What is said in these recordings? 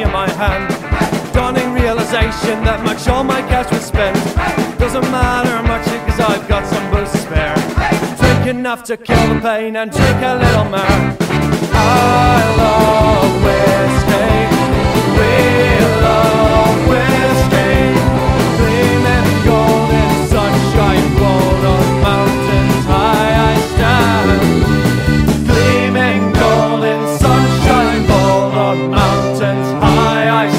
coffee in my hand. Dawning realization that much all my cash was spent doesn't matter much, because I've got some booze to spare. Drink enough to kill the pain and drink a little more. I'll always stay, we'll always stay, clean and golden sunshine rolled on mountains high I stand. Clean and golden sunshine rolled on mountains high I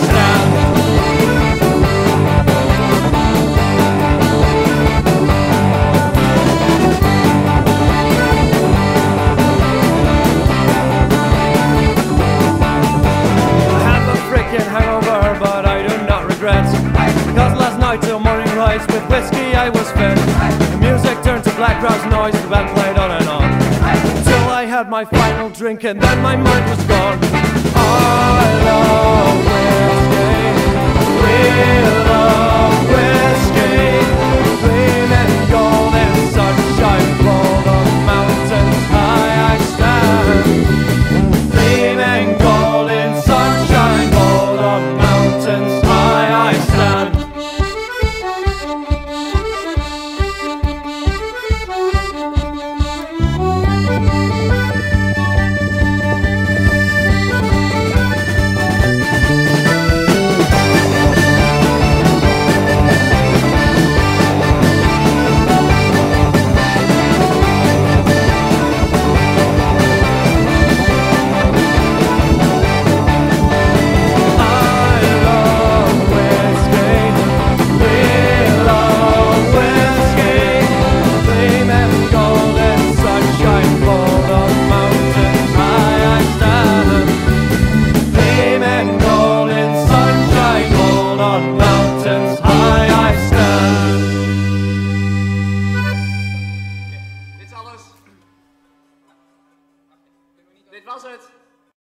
with whiskey I was fed. The music turned to Black Grouse Noise, the band played on and on, till I had my final drink and then my mind was gone. I love